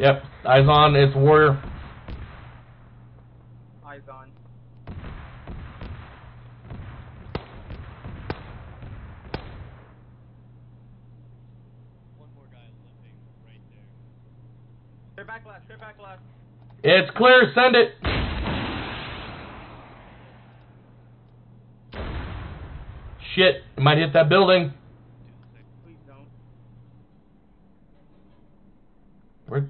Yep. Eyes on. It's Warrior. Eyes on. One more guy limping right there. They're back left. They're back left. It's clear. Send it. Shit. It might hit that building. Please don't. Where?